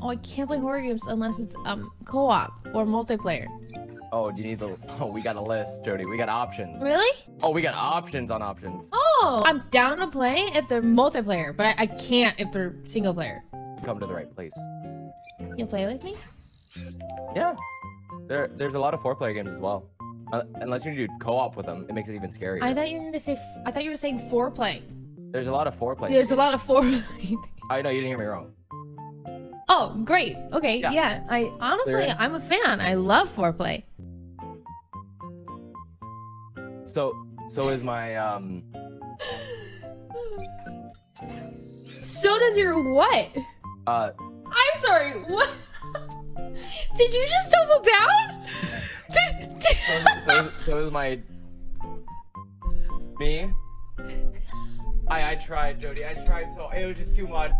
Oh, I can't play horror games unless it's co-op or multiplayer. Oh, do you need the? Oh, we got a list, Jody. We got options. Really? Oh, we got options on options. Oh, I'm down to play if they're multiplayer, but I can't if they're single player. Come to the right place. You'll play with me? Yeah. There's a lot of four-player games as well. Unless you do co-op with them, it makes it even scarier. I thought you were going to say. I thought you were saying foreplay. There's a lot of foreplay. There's a lot of foreplay. I know you didn't hear me wrong. Oh, great. Okay, yeah. I honestly, I'm a fan. I love foreplay. So is my So does your what? I'm sorry. What? Did you just double down? So is my me. I tried, Jody. I tried, so it was just too much.